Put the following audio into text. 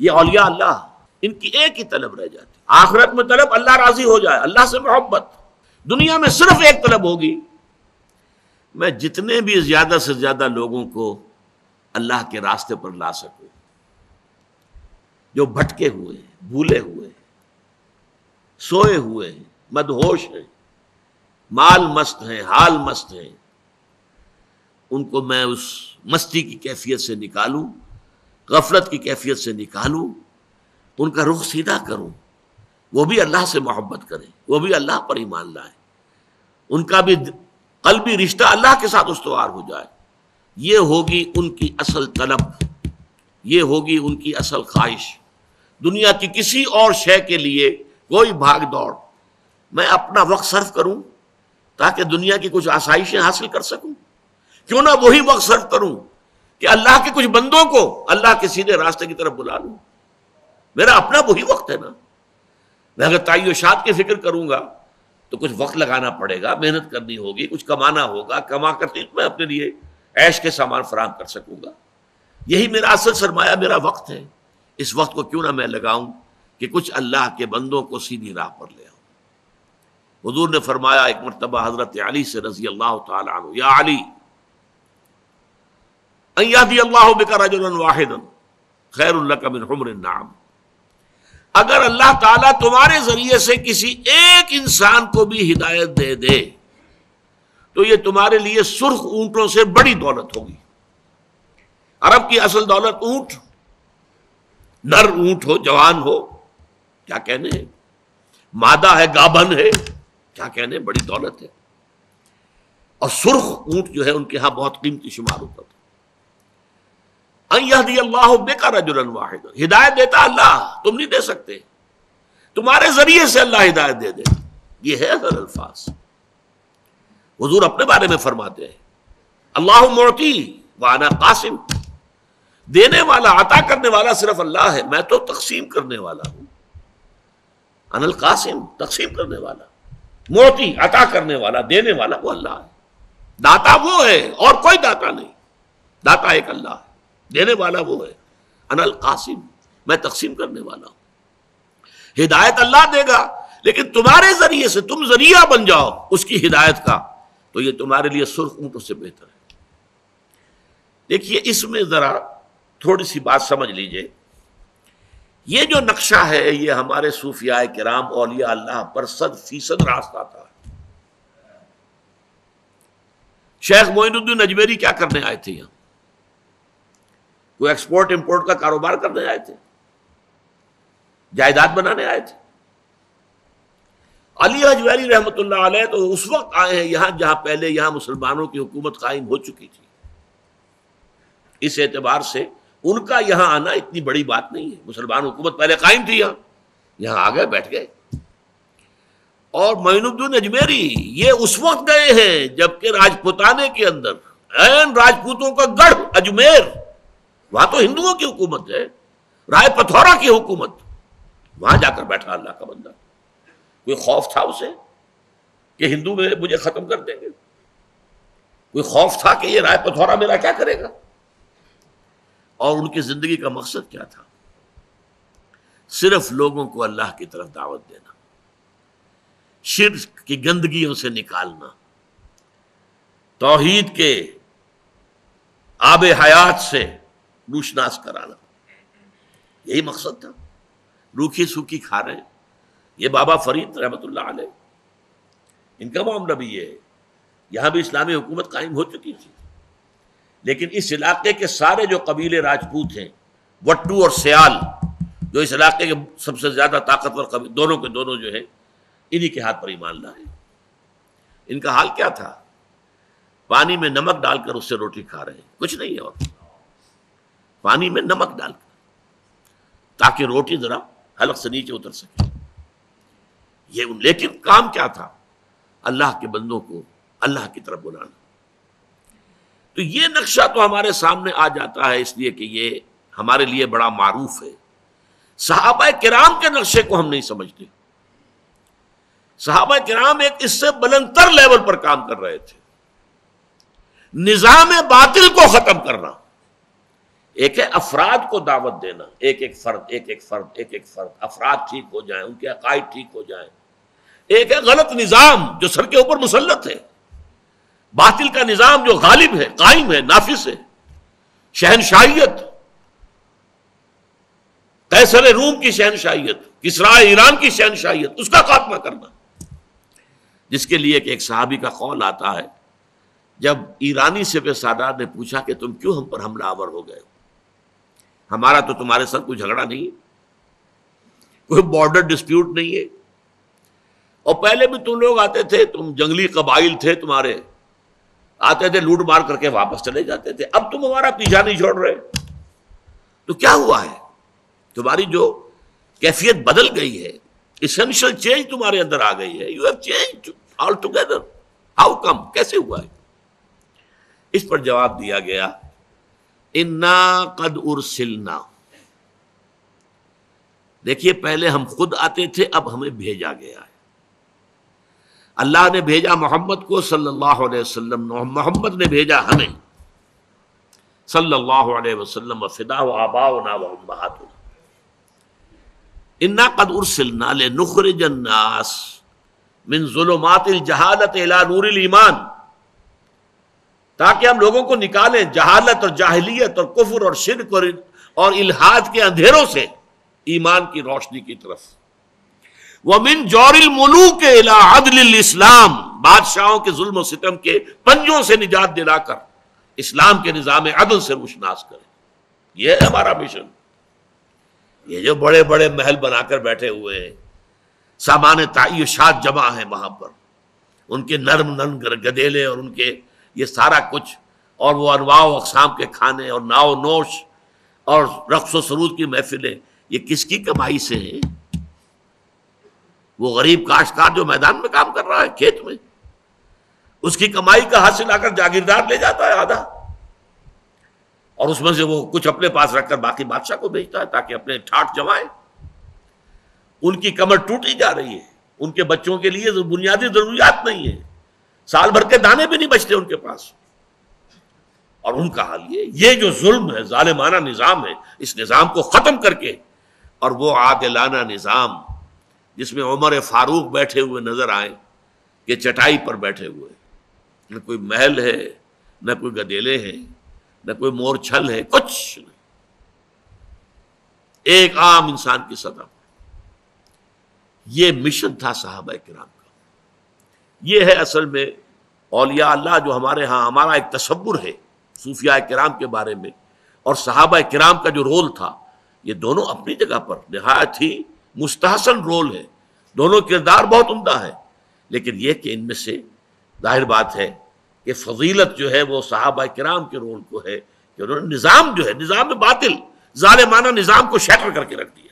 ये औलिया अल्लाह, इनकी एक ही तलब रह जाती। आखिरत में तलब अल्लाह राजी हो जाए, अल्लाह से मोहब्बत। दुनिया में सिर्फ एक तलब होगी, मैं जितने भी ज्यादा से ज्यादा लोगों को अल्लाह के रास्ते पर ला सकूं, जो भटके हुए हैं, भूले हुए हैं, सोए हुए हैं, मदहोश हैं, माल मस्त हैं, हाल मस्त हैं, उनको मैं उस मस्ती की कैफियत से निकालूं, गफलत की कैफियत से निकालूं, उनका रुख सीधा करूं, वो भी अल्लाह से मोहब्बत करें, वो भी अल्लाह पर ईमान लाए, उनका भी कल्बी रिश्ता अल्लाह के साथ उस्तवार हो जाए। ये होगी उनकी असल तलब, ये होगी उनकी असल ख्वाहिश। दुनिया की किसी और शय के लिए कोई भाग दौड़, मैं अपना वक्त सर्फ करूं ताकि दुनिया की कुछ आसाइशें हासिल कर सकूं, क्यों ना वही वक्त सर्फ करूं कि अल्लाह के कुछ बंदों को अल्लाह के सीधे रास्ते की तरफ बुला लूं। मेरा अपना वही वक्त है ना, मैं अगर ताइयोशात की फिक्र करूंगा तो कुछ वक्त लगाना पड़ेगा, मेहनत करनी होगी, कुछ कमाना होगा, कमा करके मैं अपने लिए ऐश के सामान फराहम कर सकूंगा। यही मेरा असल सरमाया मेरा वक्त है, इस वक्त को क्यों ना मैं लगाऊं कि कुछ अल्लाह के बंदों को सीधी राह पर ले आऊं। हुजूर ने फरमाया एक मरतबा हजरत अली से रजी अल्लाह तआला अन्हु, या अली अय्यादी अल्लाहु बिका रजुलन वाहिदन खैरुल लक मिन हुमरिन नाम, अगर अल्लाह ताला तुम्हारे जरिए से किसी एक इंसान को भी हिदायत दे दे तो यह तुम्हारे लिए सुर्ख ऊंटों से बड़ी दौलत होगी। अरब की असल दौलत ऊंट, नर ऊंट हो, जवान हो, क्या कहने है, मादा है, गाबन है, क्या कहने, बड़ी दौलत है। और सुर्ख ऊंट जो है उनके यहां बहुत कीमती शुमार होता था। अल्लाह बेका रजुलन वाहिद, हिदायत देता अल्लाह, तुम नहीं दे सकते, तुम्हारे जरिए से अल्लाह हिदायत दे दे, ये है असल अल्फाज। हुजूर अपने बारे में फरमाते हैं, अल्लाह मोती वाना कासिम, देने वाला, अता करने वाला सिर्फ अल्लाह है, मैं तो तकसीम करने वाला हूं। अनल कासिम, तकसीम करने वाला, मोती अता करने वाला, देने वाला वो अल्लाह है, दाता वो है और कोई दाता नहीं, दाता एक अल्लाह है, देने वाला वो है। अनल कासिम, मैं तकसीम करने वाला हूं। हिदायत अल्लाह देगा, लेकिन तुम्हारे जरिए से, तुम जरिया बन जाओ उसकी हिदायत का, तो ये तुम्हारे लिए सुर्ख ऊंटों से बेहतर है। देखिए इसमें जरा थोड़ी सी बात समझ लीजिए। ये जो नक्शा है ये हमारे सूफिया किराम औलिया अल्लाह पर 100% रास्ता था। शेख मोइनुद्दीन अजमेरी क्या करने आए थे यहां? वो एक्सपोर्ट इंपोर्ट का कारोबार करने आए थे, जायदाद बनाने आए थे। औलिया अजमेरी रहमतुल्लाह अलैह तो उस वक्त आए हैं यहां जहां पहले यहां मुसलमानों की हुकूमत कायम हो चुकी थी। इस एतबार से उनका यहां आना इतनी बड़ी बात नहीं है, मुसलमान हुकूमत पहले कायम थी, यहां आ गए, बैठ गए। और मोइनुद्दीन अजमेरी ये उस वक्त गए हैं जबकि राजपूताने के अंदर ऐन राजपूतों का गढ़ अजमेर, वहां तो हिंदुओं की हुकूमत है, राय पथौरा की हुकूमत, वहां जाकर बैठा अल्लाह का बंदा। कोई खौफ था उसे कि हिंदू में मुझे खत्म कर देंगे? कोई खौफ था कि ये राय पथौरा मेरा क्या करेगा? और उनकी जिंदगी का मकसद क्या था? सिर्फ लोगों को अल्लाह की तरफ दावत देना, शिर्क की गंदगियों से निकालना, तौहीद के आब हयात से रूशनाश कराना, यही मकसद था। रूखी सूखी खा रहे हैं। ये बाबा फरीद रहमतुल्लाह अलैह, इनका मामला भी ये है, यहाँ भी इस्लामी हुकूमत कायम हो चुकी थी, लेकिन इस इलाके के सारे जो कबीले राजपूत हैं, वट्टू और सयाल, जो इस इलाके के सबसे ज़्यादा ताकतवर कबीले, दोनों के दोनों जो हैं, इन्हीं के हाथ पर ईमान लाए। इनका हाल क्या था? पानी में नमक डालकर उससे रोटी खा रहे हैं, कुछ नहीं है, और पानी में नमक डालकर, ताकि रोटी जरा हलक से नीचे उतर सके। ये लेकिन काम क्या था? अल्लाह के बंदों को अल्लाह की तरफ बुलाना। तो ये नक्शा तो हमारे सामने आ जाता है इसलिए कि ये हमारे लिए बड़ा मारूफ है। सहाबा किराम के नक्शे को हम नहीं समझते। सहाबा किराम एक इससे बुलंदतर लेवल पर काम कर रहे थे, निजाम बातिल को खत्म करना, एक है अफराद को दावत देना, एक एक फर्द अफराद ठीक हो जाए, उनके अकायद ठीक हो जाए। एक है गलत निज़ाम जो सर के ऊपर मुसलत है, बातिल का निज़ाम जो गालिब है, कायम है, नाफिस है। शहनशाहियत, कैसर रूम की शहनशाहियत, किसरा ईरान की शहनशाहियत, उसका खात्मा करना, जिसके लिए कि एक सहाबी का कौल आता है जब ईरानी से पे सादात ने पूछा कि तुम क्यों हम पर हमला आवर हो गए, हमारा तो तुम्हारे साथ कोई झगड़ा नहीं है, कोई बॉर्डर डिस्प्यूट नहीं है, और पहले भी तुम लोग आते थे, तुम जंगली कबाइल थे, तुम्हारे आते थे लूट मार करके वापस चले जाते थे, अब तुम हमारा पीछा नहीं छोड़ रहे, तो क्या हुआ है? तुम्हारी जो कैफियत बदल गई है, एसेंशियल चेंज तुम्हारे अंदर आ गई है, you have changed all together, how come, कैसे हुआ है? इस पर जवाब दिया गया, इन्ना कद उरसिलना, देखिए पहले हम खुद आते थे, अब हमें भेजा गया है। अल्लाह ने भेजा मोहम्मद को सल्लल्लाहु अलैहि वसल्लम, मोहम्मद ने भेजा हमें सल्लल्लाहु अलैहि वसल्लम, फिदा व आबाउना व उम्महातुना, इन्ना कद उरसिलना लिनुखरिजन नास मिन ज़ुलुमातिल जहालत इला नूरिल ईमान, ताकि हम लोगों को निकालें जहालत और जाहिलियत और कुफ्र और शिर्क और इल्हाद के अंधेरों से ईमान की रोशनी की तरफ। वमिन जौरिल मुलूक इला अदलिल इस्लाम, बादशाहों के जुल्म और सितम के पंजों से निजात दिलाकर इस्लाम के निजाम अदल से रोशनास करें, यह हमारा मिशन। ये जो बड़े बड़े महल बनाकर बैठे हुए हैं, सामान तायुशात जमा है वहां पर, उनके नर्म नर्म गदेले और उनके ये सारा कुछ, और वो अनवाओ अकसाम के खाने और नाव नोश और रक्स व सरूद की महफिलें, ये किसकी कमाई से है? वो गरीब काश्तकार जो मैदान में काम कर रहा है, खेत में, उसकी कमाई का हासिल आकर जागीरदार ले जाता है आधा, और उसमें से वो कुछ अपने पास रखकर बाकी बादशाह को बेचता है ताकि अपने ठाट जमाए। उनकी कमर टूटी जा रही है, उनके बच्चों के लिए बुनियादी जरूरियात नहीं है, साल भर के दाने भी नहीं बचते उनके पास, और उनका हाल ये जो जुल्म है, जालिमाना निज़ाम है, इस निज़ाम को ख़त्म करके, और वो आदिलाना निज़ाम जिसमें उमर फारूक बैठे हुए नजर आए कि चटाई पर बैठे हुए, न कोई महल है, न कोई गदेले हैं, न कोई मोरछल है, कुछ नहीं, एक आम इंसान की सतह पर। यह मिशन था साहबा किराम का, ये है असल में औलिया अल्लाह जो हमारे यहाँ हमारा एक तसव्वुर है सूफिया किराम के बारे में, और सहाबा किराम का जो रोल था, ये दोनों अपनी जगह पर नहायत ही मुस्तहसन रोल है, दोनों किरदार बहुत उम्दा है, लेकिन यह कि इनमें से जाहिर बात है कि फजीलत जो है वो सहाबा किराम के रोल को है कि उन्होंने निज़ाम जो है, निज़ाम बातिल, जालिमाना निज़ाम को शटर करके रख दिया।